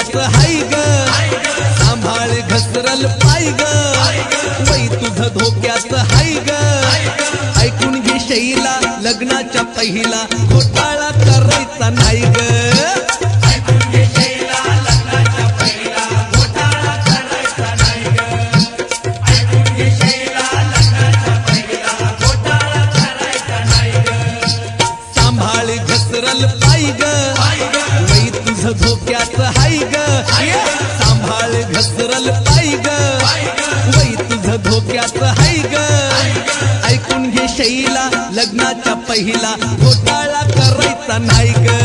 लायक हाय ग सांभाळ घसरल पाय ग वै तुझ धोक्यात हाय ग ऐकून घे शैला लग्नाच्या पहिला घोटाळा करायचा नाही ग धोक्यात हाय ग सांभाळ घसरल पाय ग वै तुझ धोक्यात हाय ग ऐकून घे शैला लग्नाच्या पहिला घोटाळा करायचा नाही ग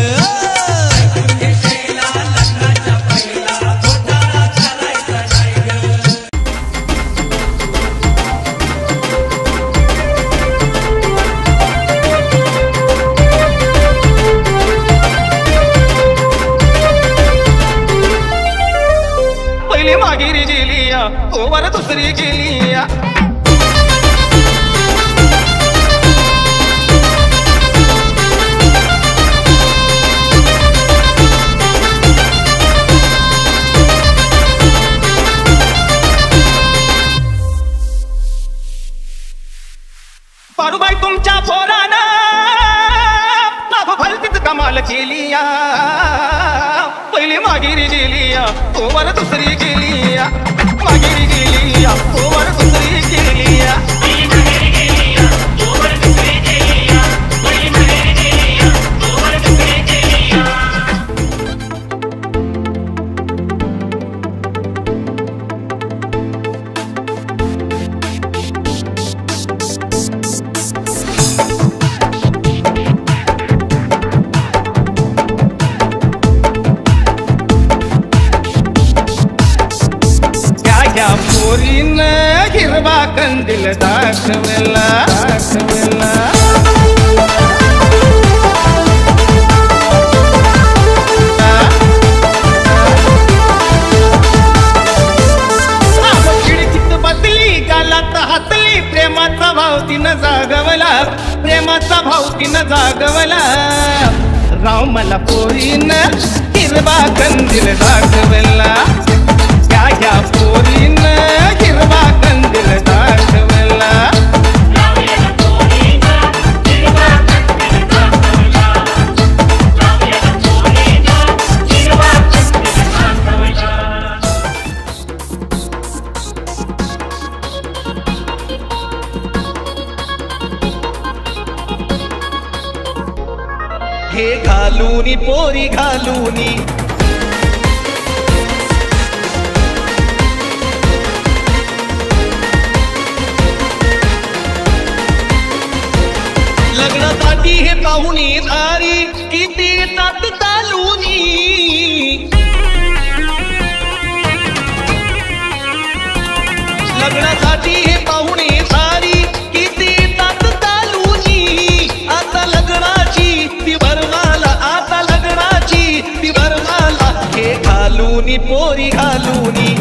ओवर दूसरी गेलिया पारूबाई तुमच्या पोराना भलतीच कमाल केलिया पहिली मागिरी गेलिया ओवर दुसरी गेलिया मागिरी गेलिया ओवर दुसरी गेलिया हिरवा कंदिल दाखवेला दाखवेला खिडकीत बसली गालात हातली प्रेमाचा भाव तिनं जागवला प्रेमाचा भाव तिनं जागवला राव मला पोरीनं हिरवा कंदिल दाखवेला या पोरीनं हिरवा कंदील दाखवला हे घालूनी पोरी घालूनी हे पाहुणी सारी किती तात चालूनी लग्नासाठी हे पाहुणी सारी किती तात चालूनी आता लग्नाची ती भरमाला आता लग्नाची ती भरमाला हे घालूनी पोरी घालूनी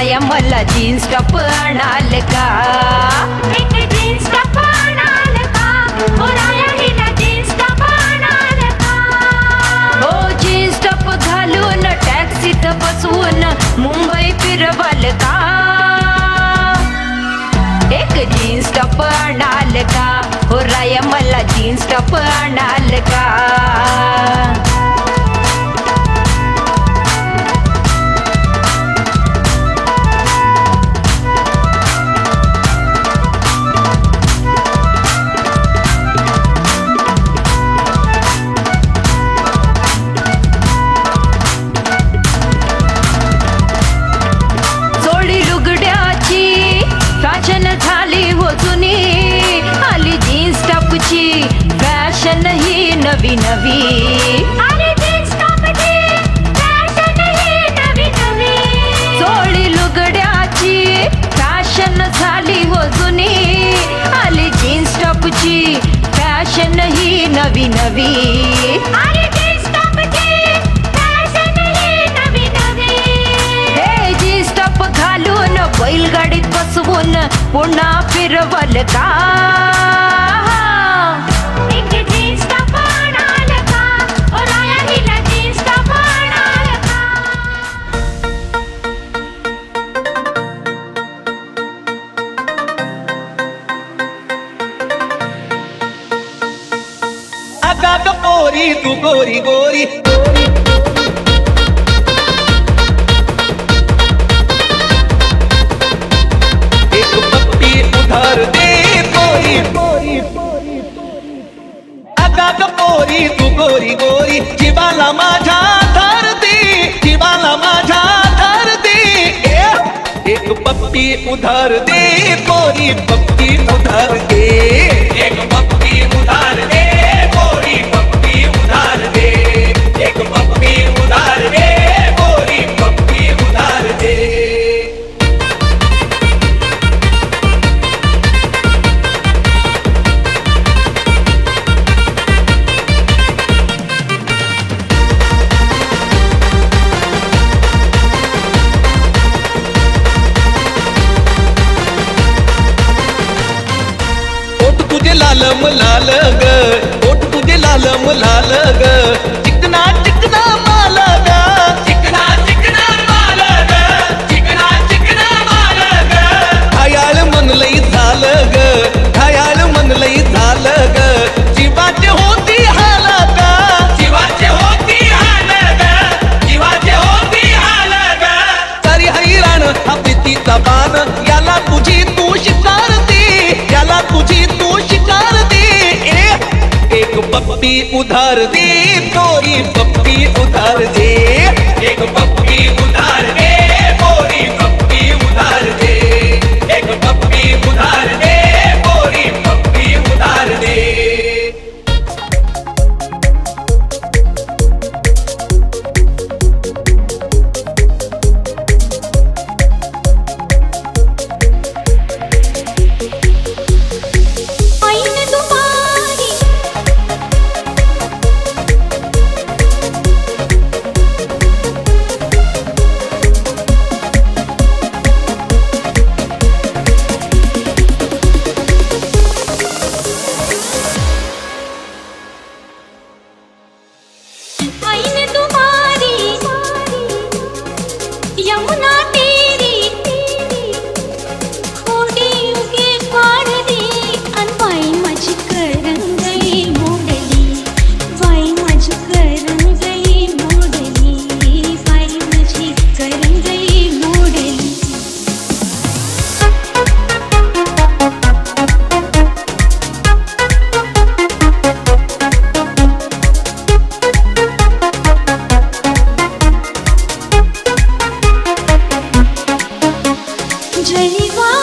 आया मला जीन्स टॉप आणाल का, एक जीन्स टॉप आणाल का, पोराया हिला जीन्स टॉप आणाल का, हो जीन्स टॉप घालून टॅक्सीत बसवून मुंबई फिरवाल का, एक जीन्स टॉप आणाल का, पोराया मला जीन्स टॉप आणाल का। नवी नवी अरे जीन्स टॉप ची फॅशन ही नवी नवी, चोळी लुगड्याची फॅशन झाली हो जुनी, आली जीन्स टॉप ची फॅशन ही नवी नवी, अरे जीन्स टॉप ची फॅशन ही नवी नवी, हे जीन्स टॉप घालून बैलगाडीत बसवून पुन्हा फिरवल का, तू गोरी गोरी एक पप्पी उधार दे गोरी गोरी, अगा गोरी तू गोरी गोरी, जीवाला माझा धर दे, जीवाला माझा धर दे, एक पप्पी उधार दे गोरी, पप्पी उधार दे, एक पप्पी उधार दे गोरी, उधार दे, एक पप्पी उधार दे गोरी, पप्पी उधार दे, ओठ तुझे लालम लाल ग, लालम लाल ग, चिकना चिकना माल ग, चिकना चिकना माल ग, चिकना चिकना माल ग, घायाळ मनलई झाल ग, घायाळ मनलई झाल ग, जीवाचे होती हाल ग, जीवाचे होती हाल ग, जीवाचे होती हाल ग, सारी हैराण हा प्रीतीचा बाण, याला तुझी तू शिकार दे, याला तुझी तू शिकार दे, एक पप्पी उधार दे गोरी, पप्पी उधार दे, एक पप्पी उधार दे गोरी, पप्पी उधार दे, एक पप्पी उधार दे गोरी, पप्पी उधार दे, जय वा।